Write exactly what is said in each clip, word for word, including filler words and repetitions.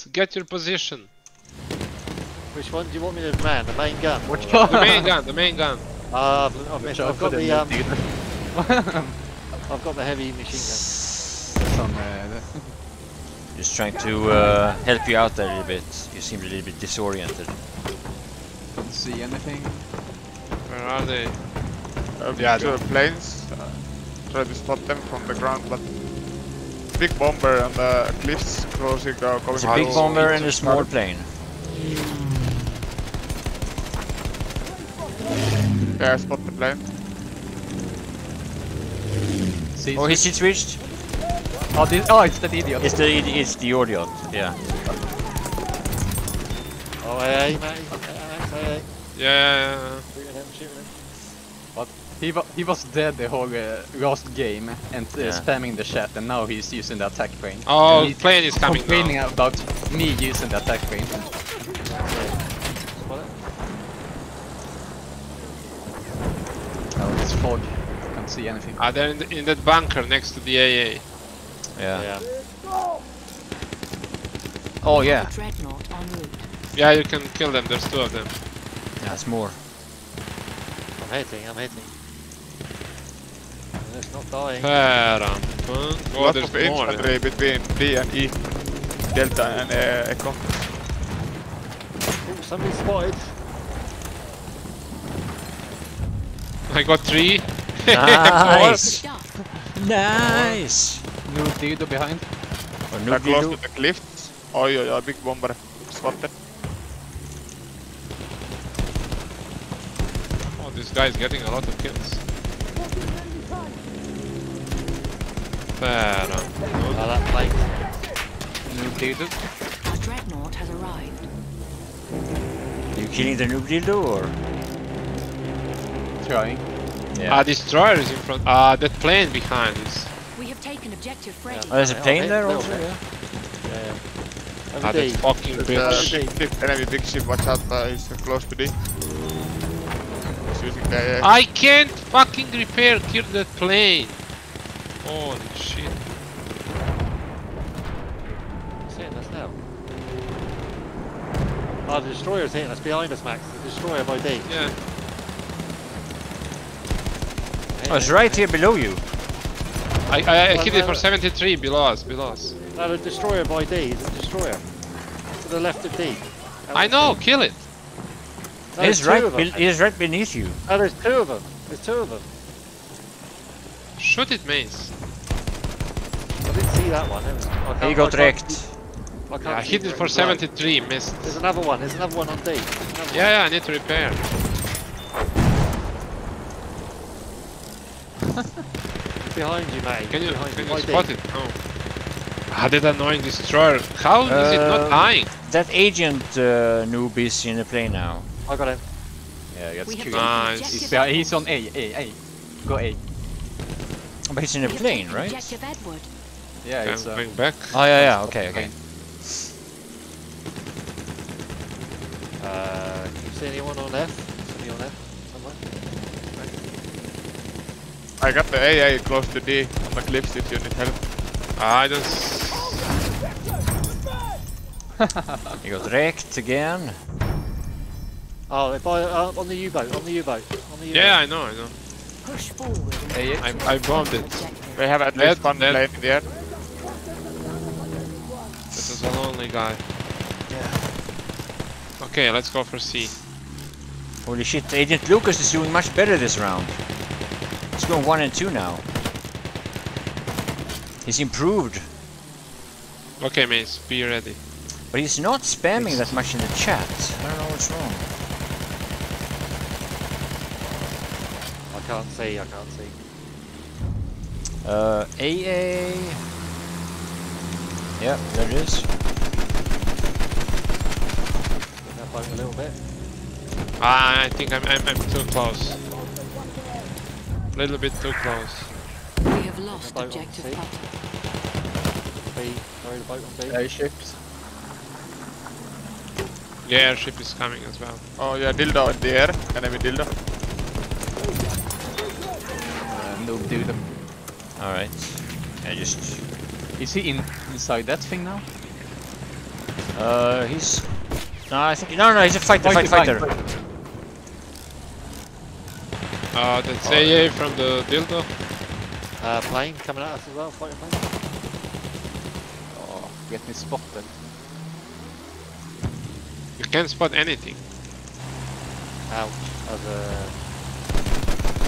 Let's get your position. Which one do you want me to man? The main gun? Which one? The main gun, the main gun. Uh, I've, missed. I've got the um... I've got the heavy machine gun. Somewhere there. Just trying to uh, help you out there a little bit. You seem a little bit disoriented. Don't see anything. Where are they? Uh, yeah, to the planes. Uh, try to stop them from the ground, but big bomber on the cliffs crossing. Uh, it's a big bomber and a small plane. Yeah, I spot the plane. See, oh, he's switched. Oh, this, oh, it's that idiot. It's the it's the idiot. Yeah. Oh, hey, mate. Hey, yeah. But he wa he was dead the whole uh, last game and uh, yeah. spamming the chat, and now he's using the attack crane. Oh, the plane is coming now. Complaining about me using the attack crane. Oh, it's fog. I can't see anything. Ah, they're in, the, in that bunker next to the A A. Yeah. yeah. Oh yeah. Yeah, you can kill them. There's two of them. Yeah, there's more. I'm hating. I'm hating. It's not dying. Fair on. Oh, lot there's of more. Infantry yeah. between B and E, Delta and uh, Echo. Oh, somebody spotted. I got three. Nice. Nice. New Dido behind. Or new They're close to the cliffs. Oh yeah, yeah, big bomber. Spotted. Oh, this guy is getting a lot of kills. Fair enough. Oh, that plane. New Dido. Our dreadnought has arrived. Are you killing the new Dido or? Trying. Yeah. Ah, destroyer is in front. Ah, that plane behind us. We have taken objective Freddy. Oh, there's a plane oh, there also. No, yeah. yeah. yeah. Ah, that fucking bitch. Uh, enemy big ship. Watch out! Uh, it's close to D. The, uh, I can't fucking repair. Kill that plane. Holy shit. It's hitting us now. Ah, oh, the destroyer's hitting us behind us, Max. The destroyer by D. Yeah. Oh, it's right here below you. I, I, I hit it for seventy-three below us, below us. No, the destroyer by D, the destroyer. To the left of D. That I know, D. Kill it. No, it's right, it's right beneath you. Oh, there's two of them. There's two of them. Shoot it, Mace. I didn't see that one. Was, I he got I wrecked. I, yeah, I hit it for seventy-three, missed. There's another one, there's another one on D. Yeah, yeah, I need to repair. Behind you, mate. Can you, can you spot it? No. Ah, that annoying destroyer. How uh, is it not dying? That agent uh, noob is in the plane now. I got him. Yeah, that's cute. Nice. He's, he's on A, A, A. Go A. But he's in a plane, right? Yeah, he's uh, going back. Oh, yeah, yeah, okay, okay. Uh, can you see anyone on left? Somebody on left? I got the A A close to D on the cliffs if you need help. I just... You got wrecked again. Oh, by, uh, on the U-boat, on the U-boat. Yeah, I know, I know. Push forward. I, I bombed it. They have at least one plane in the air. This is a lonely guy. Yeah. Okay, let's go for C. Holy shit, Agent Lucas is doing much better this round. He's going one and two now. He's improved. Okay, Mace, be ready. But he's not spamming it's that much in the chat. I don't know what's wrong. I can't see, I can't see. Uh, A A. Yeah, there it is. That bug a little bit. Ah, I think I'm, I'm, I'm too close. A little bit too close. We have lost objective B. B. Sorry, the boat on B. A ships. Yeah, airship is coming as well. Oh yeah, dildo in the air. Enemy dildo. Uh, no dildo. Alright. I just... Is he in inside that thing now? Uh, he's. No, I think. No, no, he's a fighter, fighter, fighter. fighter. fighter. Uh, that's oh. A A from the dildo. Uh, plane coming at us as well, fighter plane. Oh, get me spotted. You can't spot anything. Ouch, as a.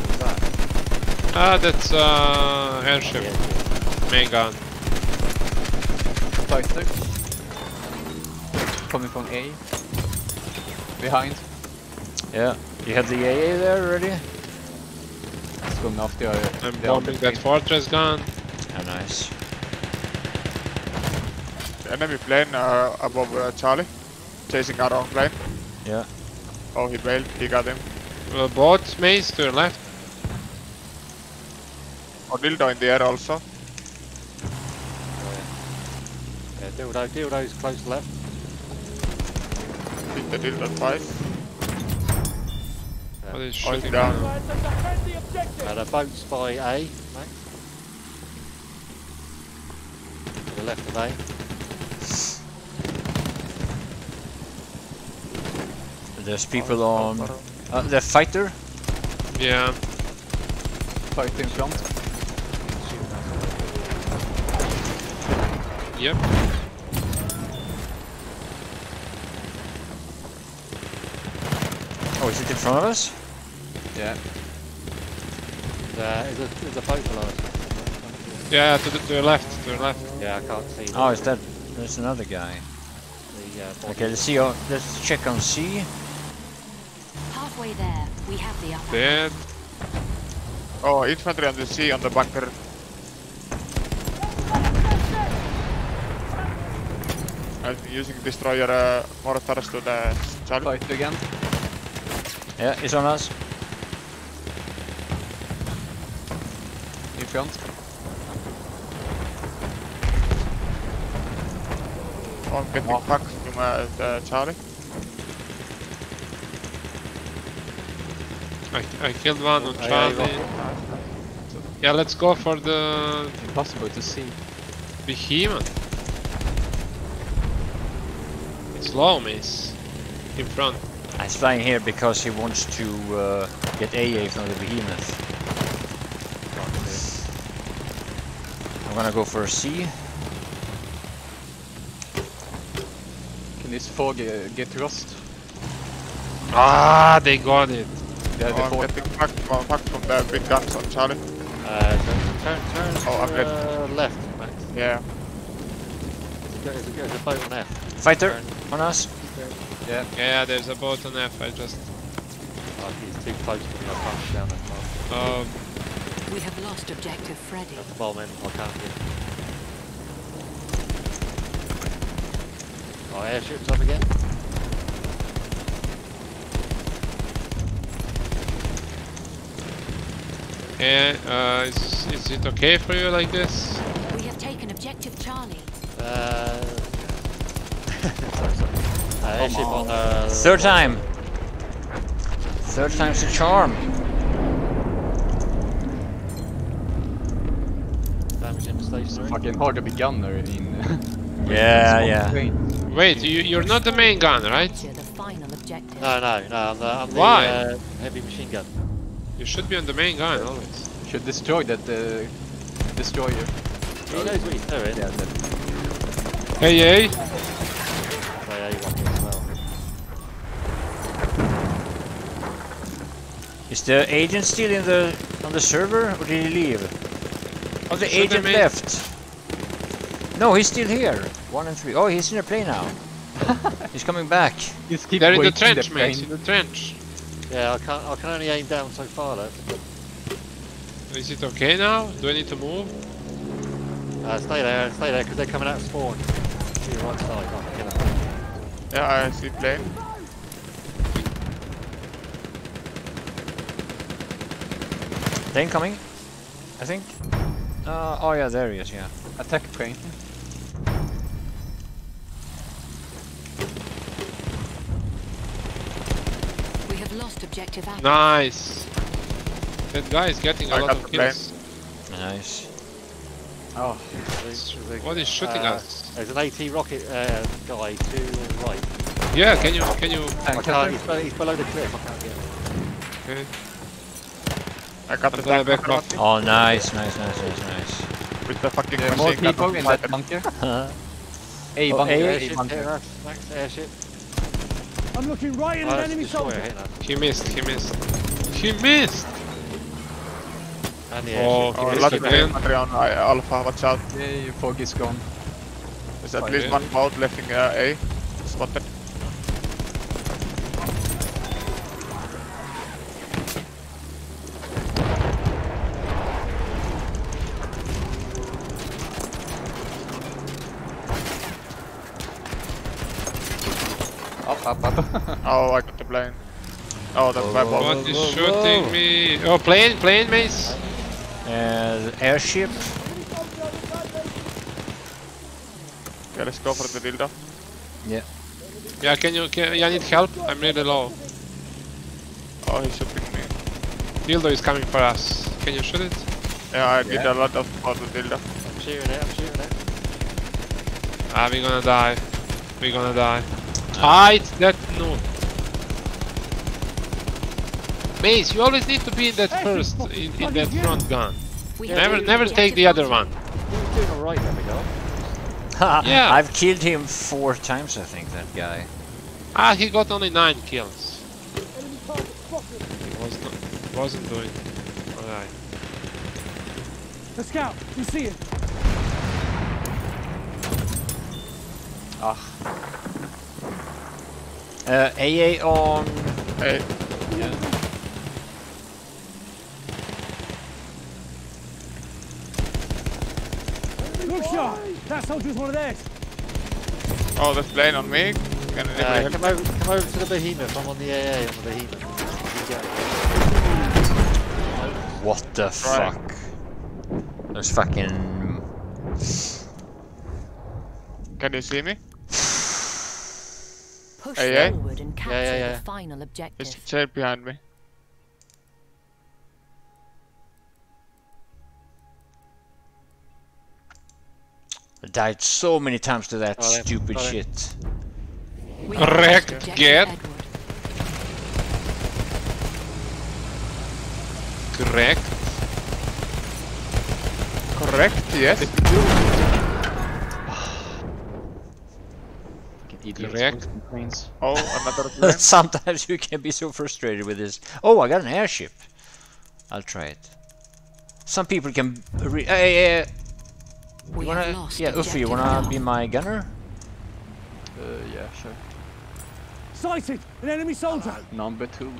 What's that? Ah, that's uh, airship. Oh, yeah, yeah. Main gun. Fighter. Coming from A. Behind. Yeah. You had the A A there already? It's going off the other. I'm bombing that fortress gun. Oh, nice. The enemy plane uh, above uh, Charlie. Chasing our own plane. Yeah. Oh, he bailed. He got him. Uh, both maze to your left. Oh, dildo in the air also. Oh, yeah. Yeah, dildo, dildo is close left. Hit the dildo twice. Oh, they're shooting down. Uh, the boat's by A, mate. To the left of A. There's people on... Uh, the fighter? Yeah. Fighter in front. Yep. Oh, is it in front of us? Yeah. There is a, there's a boat below us. Yeah, to the, to the left, to the left. Yeah, I can't see. Oh, is that? There's another guy. The, uh, okay, let's see. On, let's check on C. Halfway there, we have the upper. Dead. Oh, infantry on the sea on the bunker. I'm using destroyer uh, mortars to the charge. Fight again. Yeah, he's on us. In front. Oh, I'm getting oh. Fucked from uh, uh, Charlie. I, I killed one on Charlie. Yeah, let's go for the... Impossible to see. Behemoth. It's low, miss. In front. He's flying here because he wants to uh, get A A from the behemoth. I'm gonna go for a C. Can this fog uh, get lost? Ah, they got it. Yeah, oh, I'm getting fucked from, fucked from the big guns on Charlie. Uh, turn, turn, turn oh, to uh, left, Max. Yeah. There's a fight on F. Fighter, on us. Yeah. Yeah, there's a boat on F, I just... Oh, he's too close to me, I can't down that far. Um... We have lost objective Freddy. That's the bomb in, I can't get it. Oh, airship's up again. Yeah, uh, is, is it okay for you like this? We have taken objective Charlie. Uh... sorry, sorry. Uh, on. On, uh, Third time! Third time's the charm! Damage in stage three. Fucking hard to be gunner in... Uh, yeah, yeah. Train. Wait, you, you're not the main gun, right? No, no, no, I'm the, I'm the Why? Uh, heavy machine gun. You should be on the main gun, always. You should destroy that... Uh, destroyer. He knows what he's doing. Yeah, that. Hey, hey! Is the agent still in the on the server, or did he leave? Oh, the Should agent left. No, he's still here. One and three. Oh, he's in a plane now. He's coming back. He's keep They're in the trench, the mate. In the trench. Yeah, I can't. I can only aim down so far. Though. Is it okay now? Do I need to move? Uh, stay there. Stay there, because they're coming out of spawn. To your right side. Oh, kill them. Yeah, I see plane. Plane coming, I think. Uh, oh yeah, there he is, yeah. Attack plane. We have lost objective action. Nice! That guy is getting I a lot of kills. Plane. Nice. Oh, really? What is shooting uh, us? There's an AT rocket uh, guy to the right. Yeah, can you can you? I can't. He's below, he's below the cliff. I can't get him. Okay. I got I'm the back, back rock. Rock. Oh, nice, nice, nice, nice, nice. With the fucking yeah, more people in that bunker. A bunker, A bunker. Max airship. I'm looking right at oh, an enemy soldier. He missed. He missed. He missed. And the oh, oh missed again. Adrian, Alpha, watch out. Yeah, your fog is gone. There's at oh, least yeah. one mode left in uh, A. Spotted. Up, up, up. Oh, I got the plane. Oh, that's my bomb. What is shooting whoa. me? Oh, plane, plane, mates. Uh, the airship. Okay, let's go for the dildo. Yeah. Yeah, can you, can, yeah, I need help? I'm really low. Oh, he's shooting me. Dildo is coming for us. Can you shoot it? Yeah, I did yeah. a lot of for the dildo. I'm shooting it, I'm shooting it. Ah, we're gonna die. We're gonna die. Hide that no. Maze, you always need to be in that hey, first, in, in that front gun. We never, do, never take the other one. He's doing alright, there we go. Yeah, I've killed him four times, I think, that guy. Ah, he got only nine kills. He was not, he wasn't doing alright. The scout, you see it. Ah. Uh, A A on... A. Yeah. Good shot! That soldier's one of theirs! Oh, that's playing on me. Can uh, come, over, come over to the behemoth. I'm on the A A on the behemoth. What the right. fuck? There's fucking... Can you see me? Push hey, forward hey. and capture yeah, yeah, yeah. the final objective. There's a chair behind me. I died so many times to that right, stupid right. shit. Wrecked get. Correct. Correct, yes. Correct. Oh, another Sometimes you can be so frustrated with this. Oh, I got an airship. I'll try it. Some people can. Re uh, uh, we wanna, yeah, Uffy, you wanna be my gunner? Uh, yeah, sure. Sighted! An enemy soldier! Uh, number two.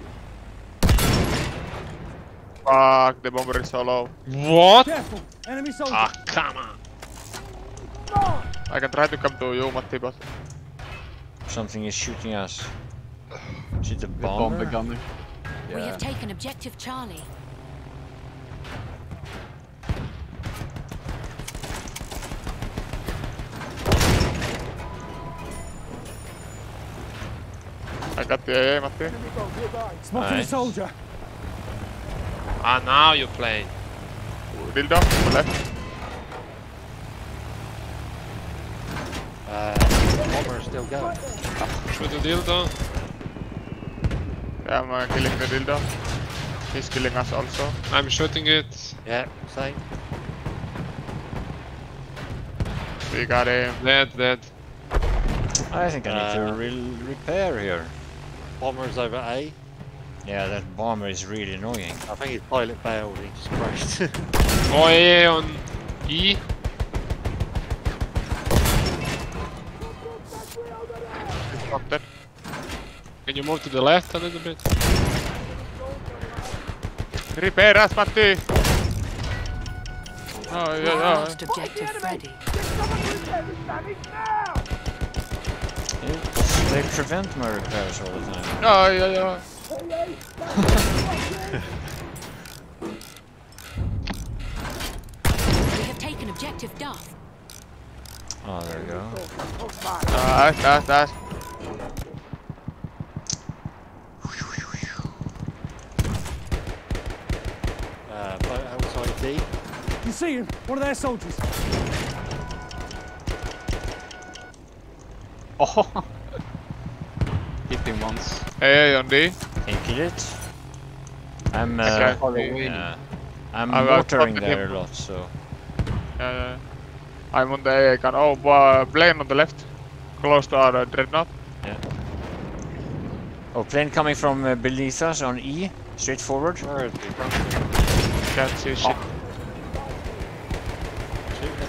Fuck, the bomber is so low. What? Careful, enemy soldier! Ah, oh, come on! No! I can try to come to you, Matti, but. Something is shooting us. Is it a bomber? The bomber gunner? Yeah. We have taken objective Charlie. I got the A A, Matti. Smoking a soldier. Ah, now you're playing. Build up to the left. Uh, bomber still going. Shoot the dildo. Yeah, I'm uh, killing the dildo. He's killing us also. I'm shooting it. Yeah, same. We got him. Dead, dead. I think I need uh, to re repair here. Bomber's over A. Yeah, that bomber is really annoying. I think his pilot bailed. He just crashed. Oh yeah, on E. That. Can you move to the left a little bit? Repair us, Matti! Oh, yeah, last yeah. objective ready. They prevent my repairs all the time. Oh, yeah, yeah. We have taken objective Duff. Oh, there we go. Nice, nice, nice. Uh, outside D. You can see him. One of their soldiers. Oh! Hit him once. Hey, Andy. Taking it. I'm uh, okay. uh, I'm watering there him. a lot, so. Uh, I'm on the A gun. Oh, uh, plane on the left, close to our uh, dreadnought. Yeah. Oh, plane coming from uh, Belisa, so on E, straight forward. Where is he from? Can't see shit. Oh.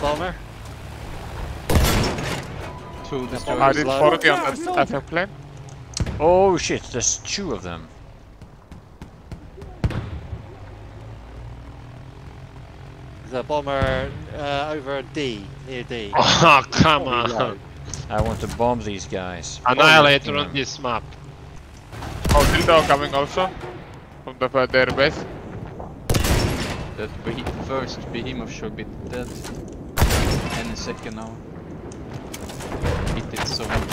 Bomber. Two destroyers. I did forty on that attack plane. Oh shit, there's two of them. The bomber uh, over D, near D. Oh, come on. I want to bomb these guys. Annihilator on this map. Oh, Dildo coming also from the uh, their base. That be first behemoth should be dead. Any second now. Hit it so much.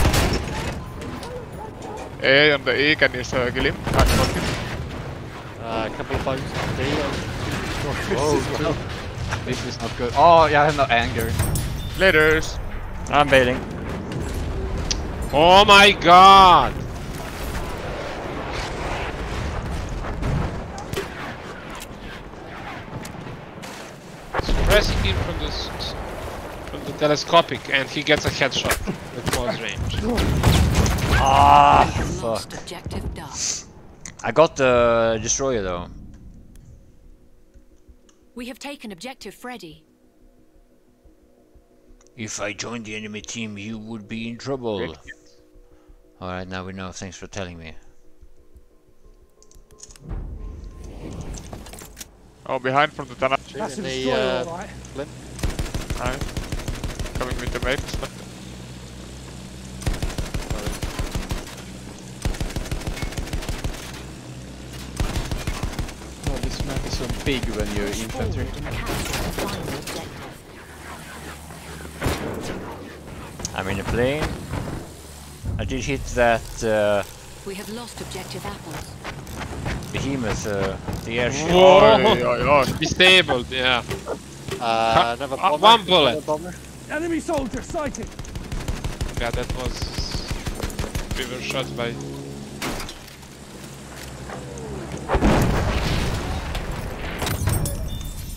A on the E, can you uh, kill him? Can't knock him. Uh, a couple of bugs on D. Oh, this is not good. Oh, yeah, I have no anger. Laters! I'm bailing. Oh my god! Pressing him from the, from the telescopic, and he gets a headshot at close range. Ah, fuck. I got the destroyer though. We have taken objective Freddy. If I joined the enemy team, you would be in trouble. Alright, now we know. Thanks for telling me. Oh, behind from the tunnel. That's a destroyer, uh, alright. Alright. Coming with the mate. Oh, this map is so big when you're infantry. I'm in a plane. I did hit that. Uh, we have lost objective apples. Behemoth, uh, the airship. Whoa! Disabled, yeah. Uh, another bomber. Uh, one bullet! Bomber. Enemy soldier sighted! Yeah, that was... We were shot by...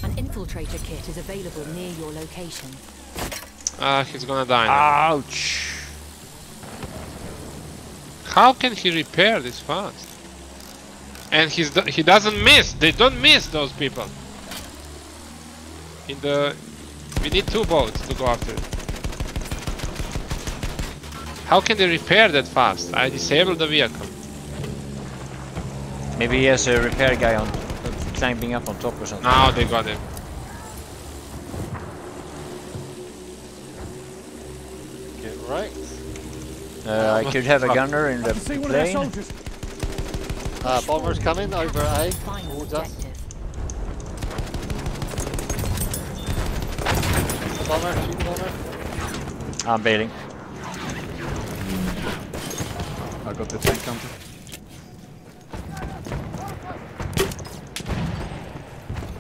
An infiltrator kit is available near your location. Ah, uh, he's gonna die now. Ouch! How can he repair this fast? And he's do he doesn't miss. They don't miss, those people. In the, we need two boats to go after it. How can they repair that fast? I disabled the vehicle. Maybe he has a repair guy on climbing up on top or something. Now they got him. Get right. Uh, I could have a gunner in the plane. Uh, bombers coming over A, towards us. Bomber, shoot bomber. I'm bailing. I got the tank counter.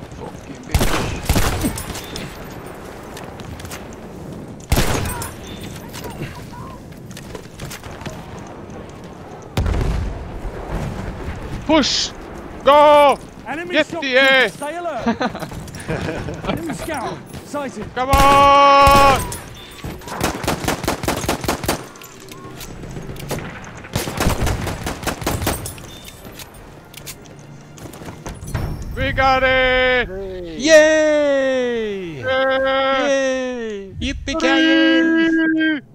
Fucking bitch. Push! Go! Enemy get the A! Stay alert! Enemy scout! Sighted! Come on! We got it! Yay! Yay! Yippee-ki-yay!